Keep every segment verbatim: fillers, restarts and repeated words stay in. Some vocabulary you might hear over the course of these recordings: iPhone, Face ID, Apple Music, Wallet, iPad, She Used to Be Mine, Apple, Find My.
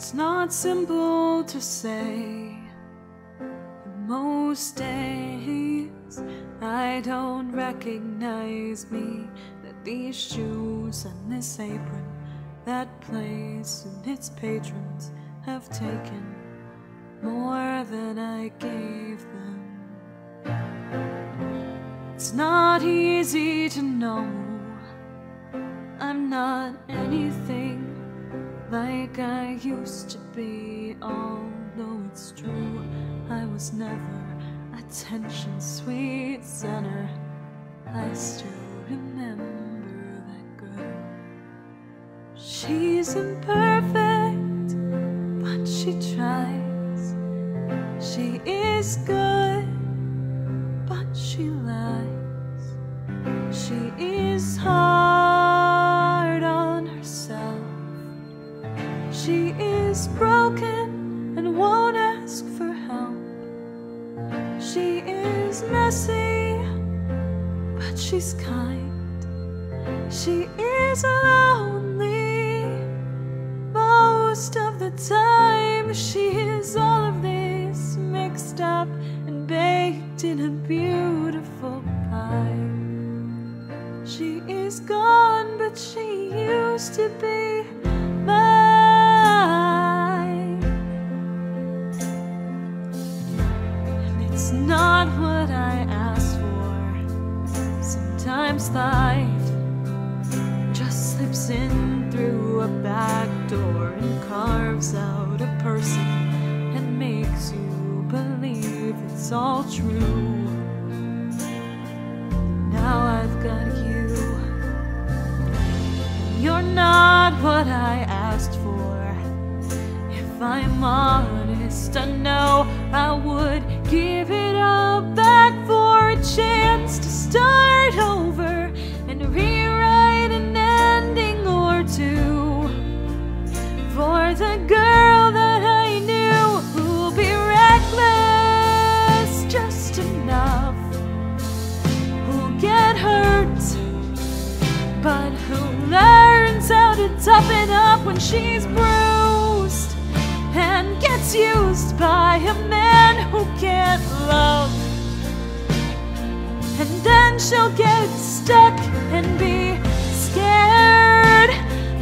It's not simple to say. Most days I don't recognize me, that these shoes and this apron, that place and its patrons have taken more than I gave them. It's not easy to know I'm not anything like I used to be, although it's true I was never attention's sweet center. I still remember that girl. She's imperfect, but she tries. She is good, but she lies. She is hard on herself. She is broken and won't ask for help. She is messy, but she's kind. She is lonely most of the time. She is all of this mixed up and baked in a beautiful pie. She is gone, but she used to be mine. It's not what I asked for. Sometimes life just slips in through a back door and carves out a person and makes you believe it's all true. Now I've got you. You're not what I asked for. If I'm honest, I know I would give it all back for a chance to start over and rewrite an ending or two for the girl that I knew, who'll be reckless just enough, who'll get hurt, but who learns how to toughen up when she's bruised and gets used by a man who can't love. And then she'll get stuck and be scared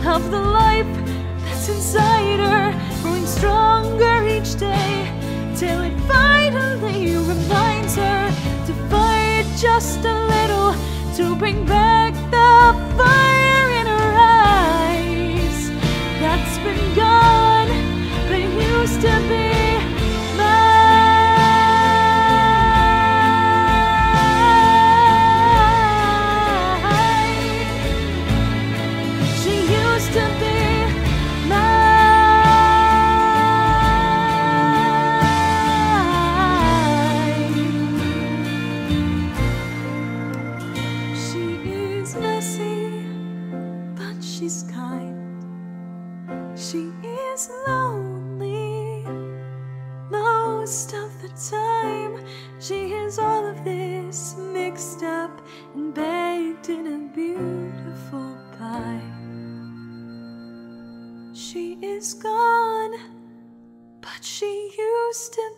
of the life that's inside her, growing stronger each day, till it finally reminds her to fight just a little, to bring back the fire in her eyes that's been gone. Used to be mine. She used to be mine. She is messy, but she's kind. She is lonely most of the time. She is all of this mixed up and baked in a beautiful pie. She is gone, but she used to be.